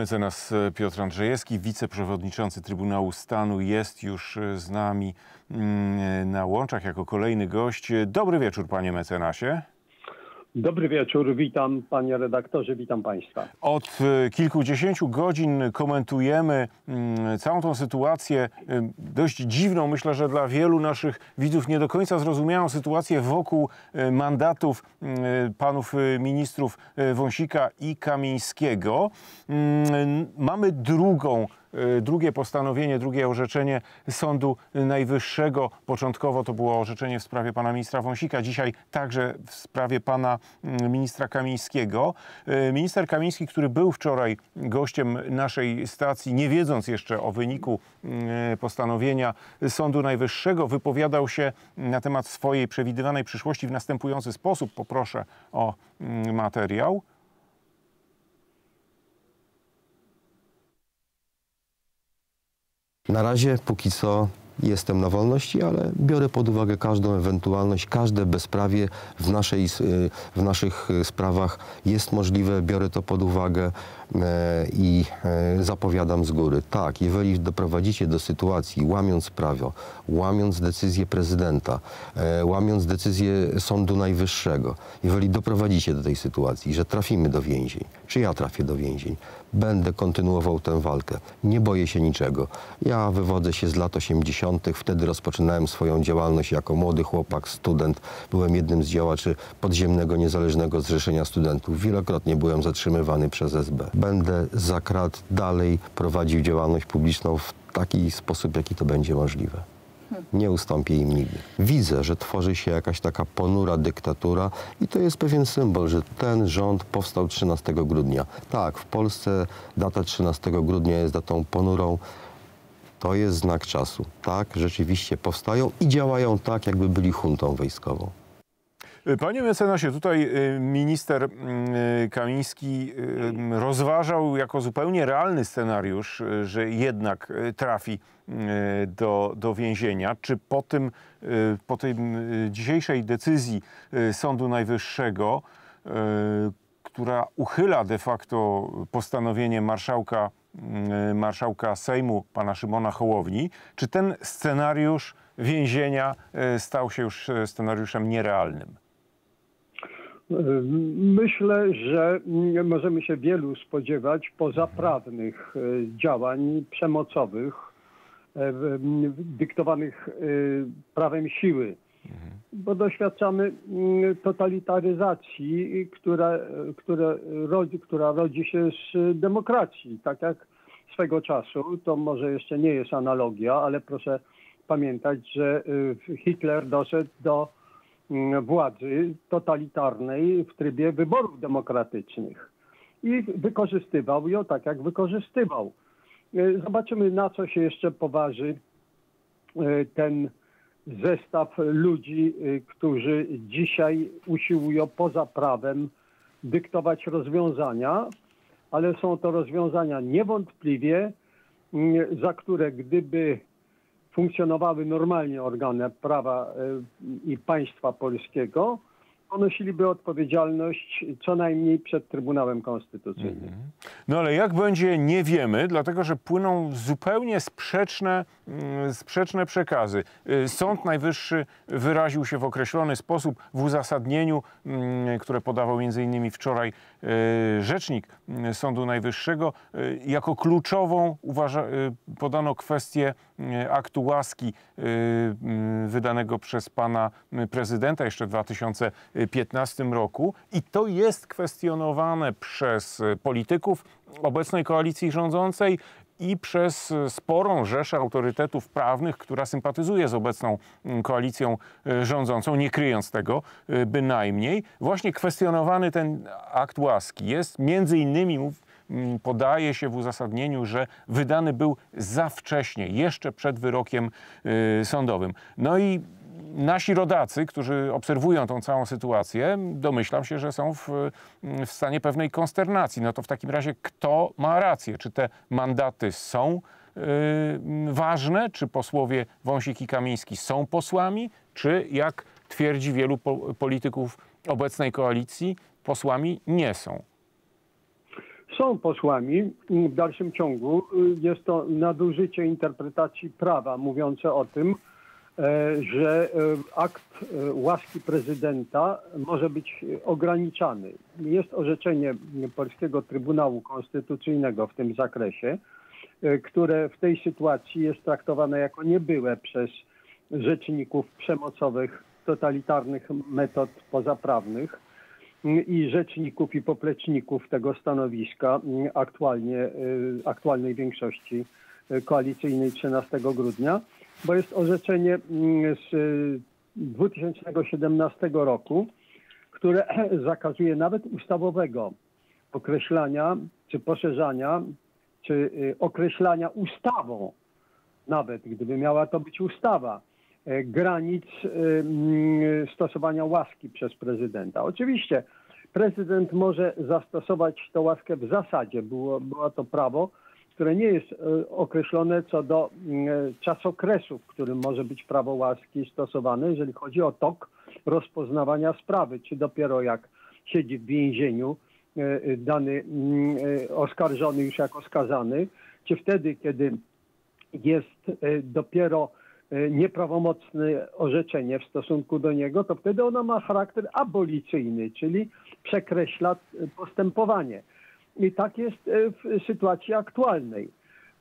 Mecenas Piotr Andrzejewski, wiceprzewodniczący Trybunału Stanu, jest już z nami na łączach jako kolejny gość. Dobry wieczór, panie mecenasie. Dobry wieczór, witam panie redaktorze, witam państwa. Od kilkudziesięciu godzin komentujemy całą tą sytuację, dość dziwną, myślę, że dla wielu naszych widzów nie do końca zrozumiałą sytuację wokół mandatów panów ministrów Wąsika i Kamińskiego. Mamy drugie postanowienie, drugie orzeczenie Sądu Najwyższego. Początkowo to było orzeczenie w sprawie pana ministra Wąsika, dzisiaj także w sprawie pana ministra Kamińskiego. Minister Kamiński, który był wczoraj gościem naszej stacji, nie wiedząc jeszcze o wyniku postanowienia Sądu Najwyższego, wypowiadał się na temat swojej przewidywanej przyszłości w następujący sposób. Poproszę o materiał. Na razie póki co jestem na wolności, ale biorę pod uwagę każdą ewentualność, każde bezprawie w naszych sprawach jest możliwe, biorę to pod uwagę i zapowiadam z góry. Tak, jeżeli doprowadzicie do sytuacji, łamiąc prawo, łamiąc decyzję prezydenta, łamiąc decyzję Sądu Najwyższego, jeżeli doprowadzicie do tej sytuacji, że trafimy do więzień, czy ja trafię do więzień, będę kontynuował tę walkę. Nie boję się niczego. Ja wywodzę się z lat 80. Wtedy rozpoczynałem swoją działalność jako młody chłopak, student. Byłem jednym z działaczy Podziemnego Niezależnego Zrzeszenia Studentów. Wielokrotnie byłem zatrzymywany przez SB. Będę za krat dalej prowadził działalność publiczną w taki sposób, jaki to będzie możliwe. Nie ustąpię im nigdy. Widzę, że tworzy się jakaś taka ponura dyktatura i to jest pewien symbol, że ten rząd powstał 13 grudnia. Tak, w Polsce data 13 grudnia jest datą ponurą. To jest znak czasu. Tak, rzeczywiście powstają i działają tak, jakby byli juntą wojskową. Panie mecenasie, tutaj minister Kamiński rozważał jako zupełnie realny scenariusz, że jednak trafi do więzienia. Czy po tej dzisiejszej decyzji Sądu Najwyższego, która uchyla de facto postanowienie marszałka Sejmu, pana Szymona Hołowni, czy ten scenariusz więzienia stał się już scenariuszem nierealnym? Myślę, że nie możemy się wielu spodziewać pozaprawnych działań przemocowych dyktowanych prawem siły, bo doświadczamy totalitaryzacji, która rodzi się z demokracji. Tak jak swego czasu, to może jeszcze nie jest analogia, ale proszę pamiętać, że Hitler doszedł do władzy totalitarnej w trybie wyborów demokratycznych i wykorzystywał ją tak, jak wykorzystywał. Zobaczymy, na co się jeszcze poważy ten zestaw ludzi, którzy dzisiaj usiłują poza prawem dyktować rozwiązania, ale są to rozwiązania niewątpliwie, za które gdyby funkcjonowały normalnie organy prawa i państwa polskiego, ponosiliby odpowiedzialność co najmniej przed Trybunałem Konstytucyjnym. No ale jak będzie, nie wiemy, dlatego że płyną zupełnie sprzeczne przekazy. Sąd Najwyższy wyraził się w określony sposób w uzasadnieniu, które podawał m.in. wczoraj rzecznik Sądu Najwyższego. Jako kluczową podano kwestię aktu łaski wydanego przez pana prezydenta jeszcze w 2015 roku i to jest kwestionowane przez polityków obecnej koalicji rządzącej i przez sporą rzeszę autorytetów prawnych, która sympatyzuje z obecną koalicją rządzącą, nie kryjąc tego bynajmniej. Właśnie kwestionowany ten akt łaski jest między innymi, podaje się w uzasadnieniu, że wydany był za wcześnie, jeszcze przed wyrokiem sądowym. No i nasi rodacy, którzy obserwują tą całą sytuację, domyślam się, że są w stanie pewnej konsternacji. No to w takim razie kto ma rację? Czy te mandaty są ważne? Czy posłowie Wąsik i Kamiński są posłami? Czy, jak twierdzi wielu polityków obecnej koalicji, posłami nie są? są posłami w dalszym ciągu. Jest to nadużycie interpretacji prawa mówiące o tym, że akt łaski prezydenta może być ograniczany. Jest orzeczenie Polskiego Trybunału Konstytucyjnego w tym zakresie, które w tej sytuacji jest traktowane jako niebyłe przez rzeczników przemocowych, totalitarnych metod pozaprawnych i rzeczników i popleczników tego stanowiska aktualnej większości koalicyjnej 13 grudnia, bo jest orzeczenie z 2017 roku, które zakazuje nawet ustawowego określania czy poszerzania, czy określania ustawą, nawet gdyby miała to być ustawa, granic stosowania łaski przez prezydenta. Oczywiście prezydent może zastosować tę łaskę w zasadzie. Było to prawo, które nie jest określone co do czasokresu, w którym może być prawo łaski stosowane, jeżeli chodzi o tok rozpoznawania sprawy, czy dopiero jak siedzi w więzieniu dany oskarżony już jako skazany, czy wtedy, kiedy jest dopiero nieprawomocne orzeczenie w stosunku do niego, to wtedy ona ma charakter abolicyjny, czyli przekreśla postępowanie. I tak jest w sytuacji aktualnej.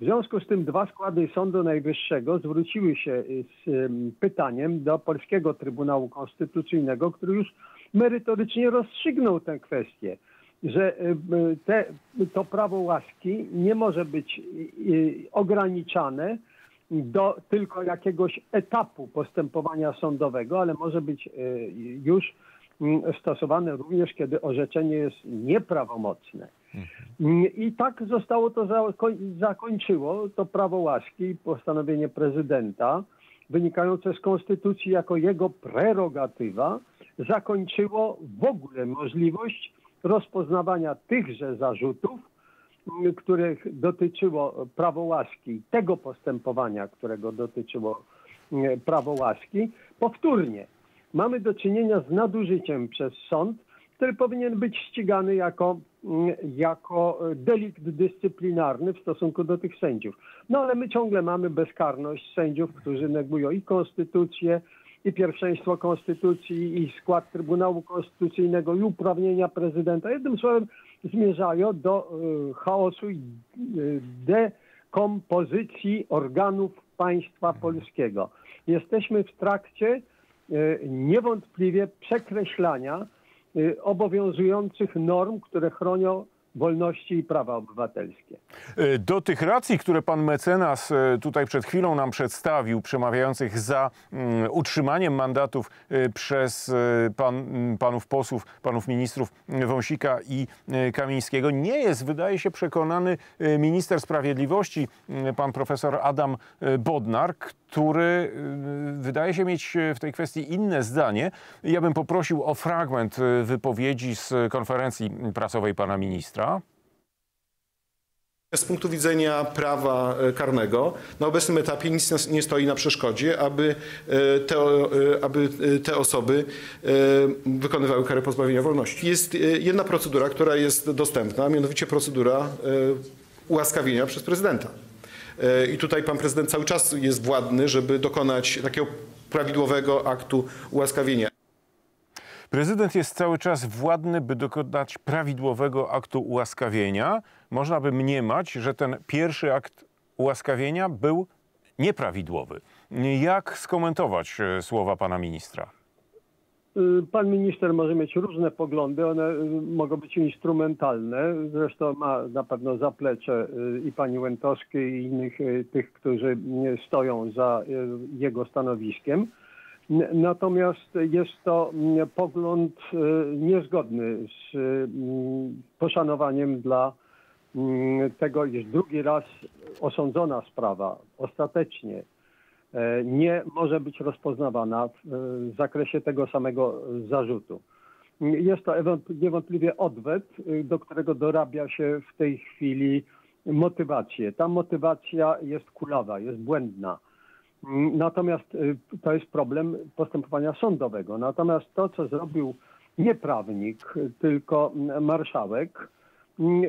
W związku z tym dwa składy Sądu Najwyższego zwróciły się z pytaniem do Polskiego Trybunału Konstytucyjnego, który już merytorycznie rozstrzygnął tę kwestię, że to prawo łaski nie może być ograniczane do tylko jakiegoś etapu postępowania sądowego, ale może być już stosowane również, kiedy orzeczenie jest nieprawomocne. I tak zostało to zakończyło to prawo łaski, postanowienie prezydenta wynikające z konstytucji jako jego prerogatywa, zakończyło w ogóle możliwość rozpoznawania tychże zarzutów, których dotyczyło prawo łaski, tego postępowania, którego dotyczyło prawo łaski. Powtórnie mamy do czynienia z nadużyciem przez sąd, który powinien być ścigany jako delikt dyscyplinarny w stosunku do tych sędziów. No ale my ciągle mamy bezkarność sędziów, którzy negują i konstytucję, i pierwszeństwo konstytucji, i skład Trybunału Konstytucyjnego, i uprawnienia prezydenta. Jednym słowem zmierzają do chaosu i dekompozycji organów państwa polskiego. Jesteśmy w trakcie niewątpliwie przekreślania obowiązujących norm, które chronią wolności i prawa obywatelskie. Do tych racji, które pan mecenas tutaj przed chwilą nam przedstawił, przemawiających za utrzymaniem mandatów przez panów posłów, panów ministrów Wąsika i Kamińskiego, nie jest, wydaje się, przekonany minister sprawiedliwości, pan profesor Adam Bodnar, który wydaje się mieć w tej kwestii inne zdanie. Ja bym poprosił o fragment wypowiedzi z konferencji prasowej pana ministra. Z punktu widzenia prawa karnego na obecnym etapie nic nie stoi na przeszkodzie, aby te osoby wykonywały karę pozbawienia wolności. Jest jedna procedura, która jest dostępna, a mianowicie procedura ułaskawienia przez prezydenta. I tutaj pan prezydent cały czas jest władny, żeby dokonać takiego prawidłowego aktu ułaskawienia. Prezydent jest cały czas władny, by dokonać prawidłowego aktu ułaskawienia. Można by mniemać, że ten pierwszy akt ułaskawienia był nieprawidłowy. Jak skomentować słowa pana ministra? Pan minister może mieć różne poglądy, one mogą być instrumentalne. Zresztą ma na pewno zaplecze i pani Łętowskiej i innych tych, którzy stoją za jego stanowiskiem. Natomiast jest to pogląd niezgodny z poszanowaniem dla tego, iż drugi raz osądzona sprawa ostatecznie nie może być rozpoznawana w zakresie tego samego zarzutu. Jest to niewątpliwie odwet, do którego dorabia się w tej chwili motywację. Ta motywacja jest kulawa, jest błędna. Natomiast to jest problem postępowania sądowego. Natomiast to, co zrobił nie prawnik, tylko marszałek,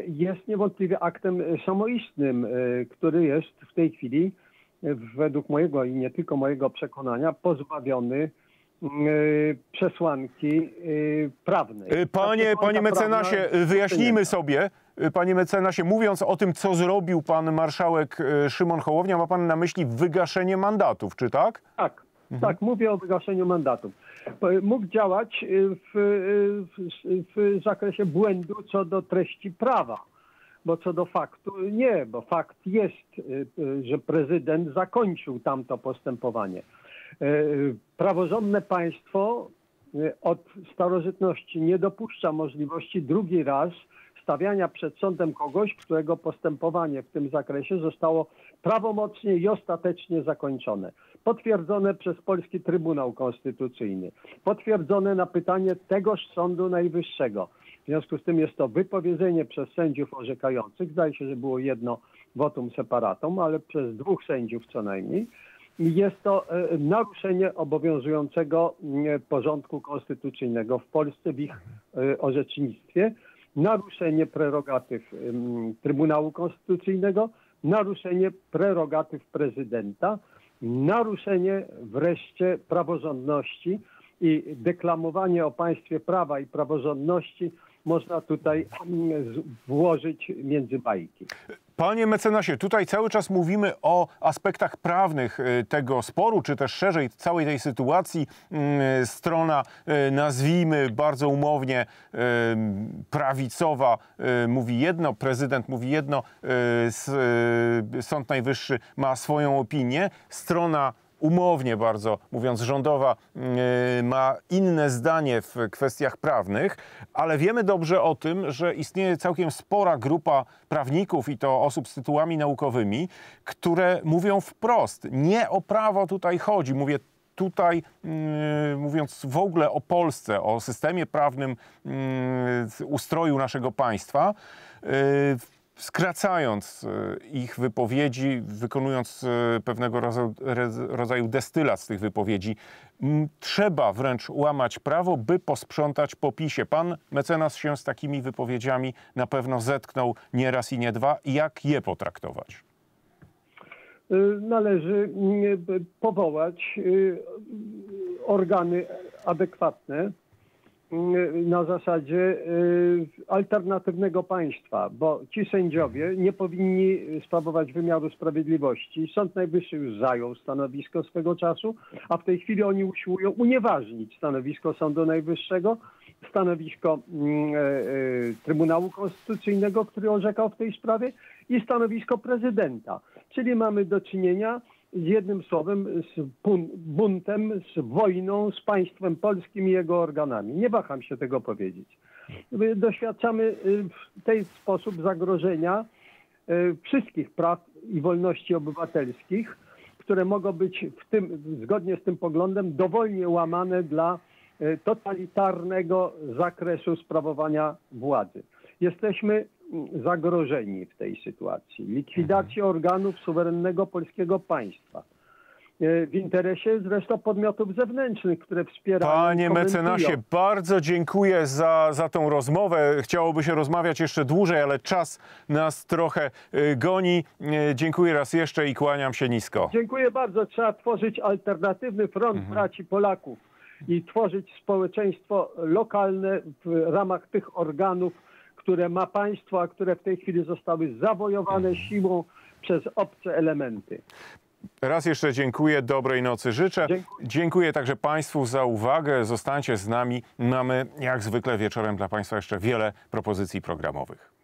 jest niewątpliwie aktem samoistnym, który jest w tej chwili, według mojego i nie tylko mojego przekonania, pozbawiony przesłanki prawnej. Panie mecenasie, wyjaśnijmy sobie. Panie mecenasie, mówiąc o tym, co zrobił pan marszałek Szymon Hołownia, ma pan na myśli wygaszenie mandatów, czy tak? Tak, tak, mówię o wygaszeniu mandatów. Mógł działać w zakresie błędu co do treści prawa, bo co do faktu nie, bo fakt jest, że prezydent zakończył tamto postępowanie. Praworządne państwo od starożytności nie dopuszcza możliwości drugi raz stawiania przed sądem kogoś, którego postępowanie w tym zakresie zostało prawomocnie i ostatecznie zakończone. Potwierdzone przez Polski Trybunał Konstytucyjny. Potwierdzone na pytanie tegoż Sądu Najwyższego. W związku z tym jest to wypowiedzenie przez sędziów orzekających. Zdaje się, że było jedno votum separatum, ale przez dwóch sędziów co najmniej. Jest to naruszenie obowiązującego porządku konstytucyjnego w Polsce w ich orzecznictwie, naruszenie prerogatyw Trybunału Konstytucyjnego, naruszenie prerogatyw prezydenta, naruszenie wreszcie praworządności i deklamowanie o państwie prawa i praworządności można tutaj włożyć między bajki. Panie mecenasie, tutaj cały czas mówimy o aspektach prawnych tego sporu, czy też szerzej całej tej sytuacji. Strona, nazwijmy bardzo umownie, prawicowa mówi jedno, prezydent mówi jedno, Sąd Najwyższy ma swoją opinię. Strona umownie bardzo mówiąc rządowa ma inne zdanie w kwestiach prawnych, ale wiemy dobrze o tym, że istnieje całkiem spora grupa prawników i to osób z tytułami naukowymi, które mówią wprost, nie o prawo tutaj chodzi, mówię tutaj, mówiąc w ogóle o Polsce, o systemie prawnym, ustroju naszego państwa, skracając ich wypowiedzi, wykonując pewnego rodzaju destylat z tych wypowiedzi. Trzeba wręcz łamać prawo, by posprzątać po PiS-ie. Pan mecenas się z takimi wypowiedziami na pewno zetknął nie raz i nie dwa. Jak je potraktować? Należy powołać organy adekwatne, na zasadzie alternatywnego państwa, bo ci sędziowie nie powinni sprawować wymiaru sprawiedliwości. Sąd Najwyższy już zajął stanowisko swego czasu, a w tej chwili oni usiłują unieważnić stanowisko Sądu Najwyższego, stanowisko Trybunału Konstytucyjnego, który orzekał w tej sprawie i stanowisko prezydenta. Czyli mamy do czynienia z jednym słowem, z buntem, z wojną, z państwem polskim i jego organami. Nie waham się tego powiedzieć. Doświadczamy w ten sposób zagrożenia wszystkich praw i wolności obywatelskich, które mogą być w tym, zgodnie z tym poglądem dowolnie łamane dla totalitarnego zakresu sprawowania władzy. Jesteśmy zagrożeni w tej sytuacji. Likwidacja organów suwerennego polskiego państwa. W interesie zresztą podmiotów zewnętrznych, które wspierają. Panie mecenasie, bardzo dziękuję za tą rozmowę. Chciałoby się rozmawiać jeszcze dłużej, ale czas nas trochę goni. Dziękuję raz jeszcze i kłaniam się nisko. Dziękuję bardzo. Trzeba tworzyć alternatywny front braci Polaków i tworzyć społeczeństwo lokalne w ramach tych organów, które ma państwo, a które w tej chwili zostały zawojowane siłą przez obce elementy. Raz jeszcze dziękuję, dobrej nocy życzę. Dziękuję także państwu za uwagę. Zostańcie z nami. Mamy jak zwykle wieczorem dla państwa jeszcze wiele propozycji programowych.